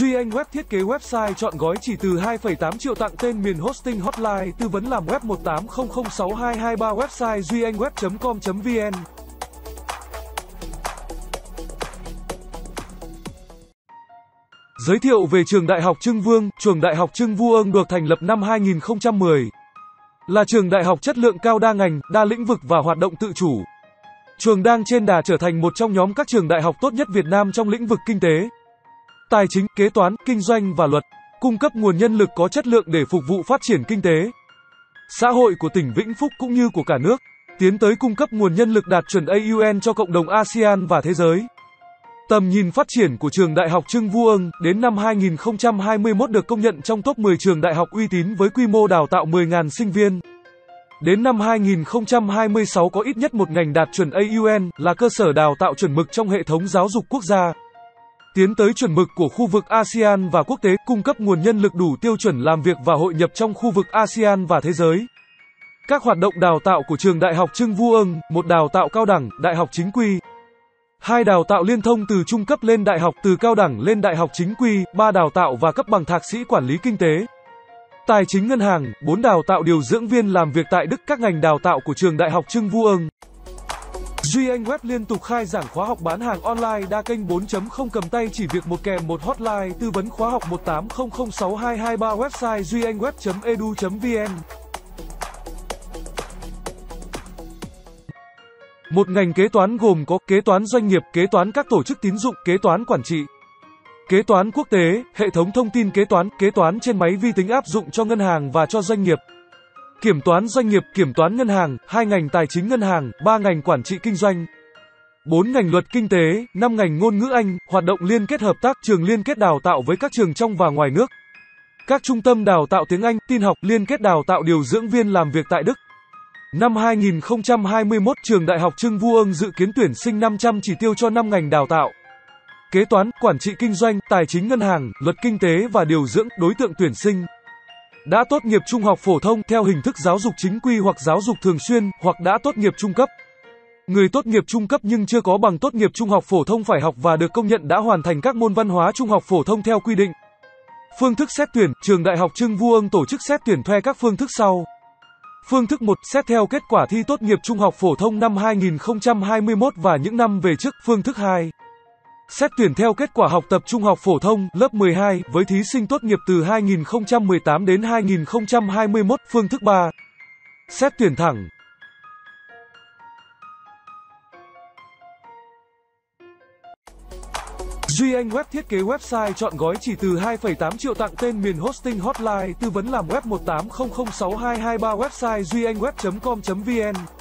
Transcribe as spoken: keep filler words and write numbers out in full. Duy Anh Web thiết kế website chọn gói chỉ từ hai phẩy tám triệu, tặng tên miền hosting, hotline, tư vấn làm web một tám không không sáu hai hai ba. Website duy anh web chấm com chấm vn. Giới thiệu về Trường Đại học Trưng Vương. Trường Đại học Trưng Vương được thành lập năm hai nghìn không trăm mười, là trường đại học chất lượng cao, đa ngành, đa lĩnh vực và hoạt động tự chủ. Trường đang trên đà trở thành một trong nhóm các trường đại học tốt nhất Việt Nam trong lĩnh vực kinh tế, tài chính, kế toán, kinh doanh và luật, cung cấp nguồn nhân lực có chất lượng để phục vụ phát triển kinh tế, xã hội của tỉnh Vĩnh Phúc cũng như của cả nước, tiến tới cung cấp nguồn nhân lực đạt chuẩn a u en cho cộng đồng a sê an và thế giới. Tầm nhìn phát triển của Trường Đại học Trưng Vương đến năm hai nghìn không trăm hai mươi mốt được công nhận trong top mười trường đại học uy tín với quy mô đào tạo mười nghìn sinh viên. Đến năm hai nghìn không trăm hai mươi sáu có ít nhất một ngành đạt chuẩn a u en là cơ sở đào tạo chuẩn mực trong hệ thống giáo dục quốc gia, tiến tới chuẩn mực của khu vực a sê an và quốc tế, cung cấp nguồn nhân lực đủ tiêu chuẩn làm việc và hội nhập trong khu vực a sê an và thế giới. Các hoạt động đào tạo của Trường Đại học Trưng Vương: một Đào tạo cao đẳng, đại học chính quy. hai Đào tạo liên thông từ trung cấp lên đại học, từ cao đẳng lên đại học chính quy. ba Đào tạo và cấp bằng thạc sĩ quản lý kinh tế, tài chính ngân hàng. bốn Đào tạo điều dưỡng viên làm việc tại Đức. Các ngành đào tạo của Trường Đại học Trưng Vương. Duy Anh Web liên tục khai giảng khóa học bán hàng online đa kênh bốn chấm không, cầm tay chỉ việc một kèm một, hotline tư vấn khóa học một tám không không sáu hai hai ba. Website duy anh web chấm edu chấm vn. Một ngành kế toán gồm có kế toán doanh nghiệp, kế toán các tổ chức tín dụng, kế toán quản trị, kế toán quốc tế, hệ thống thông tin kế toán, kế toán trên máy vi tính áp dụng cho ngân hàng và cho doanh nghiệp, kiểm toán doanh nghiệp, kiểm toán ngân hàng. Hai ngành tài chính ngân hàng, ba ngành quản trị kinh doanh, bốn ngành luật kinh tế, năm ngành ngôn ngữ Anh. Hoạt động liên kết hợp tác, trường liên kết đào tạo với các trường trong và ngoài nước, các trung tâm đào tạo tiếng Anh, tin học, liên kết đào tạo điều dưỡng viên làm việc tại Đức. Năm hai nghìn không trăm hai mươi mốt, Trường Đại học Trưng Vương dự kiến tuyển sinh năm trăm chỉ tiêu cho năm ngành đào tạo: kế toán, quản trị kinh doanh, tài chính ngân hàng, luật kinh tế và điều dưỡng. Đối tượng tuyển sinh đã tốt nghiệp trung học phổ thông theo hình thức giáo dục chính quy hoặc giáo dục thường xuyên, hoặc đã tốt nghiệp trung cấp. Người tốt nghiệp trung cấp nhưng chưa có bằng tốt nghiệp trung học phổ thông phải học và được công nhận đã hoàn thành các môn văn hóa trung học phổ thông theo quy định. Phương thức xét tuyển: Trường Đại học Trưng Vương tổ chức xét tuyển theo các phương thức sau. Phương thức một, xét theo kết quả thi tốt nghiệp trung học phổ thông năm hai nghìn không trăm hai mươi mốt và những năm về trước. Phương thức hai, xét tuyển theo kết quả học tập trung học phổ thông lớp mười hai với thí sinh tốt nghiệp từ hai nghìn không trăm mười tám đến hai nghìn không trăm hai mươi mốt. Phương thức ba, xét tuyển thẳng. Duy Anh Web thiết kế website chọn gói chỉ từ hai phẩy tám triệu, tặng tên miền hosting, hotline, tư vấn làm web một tám không không sáu hai hai ba. Website duy anh web chấm com chấm vn.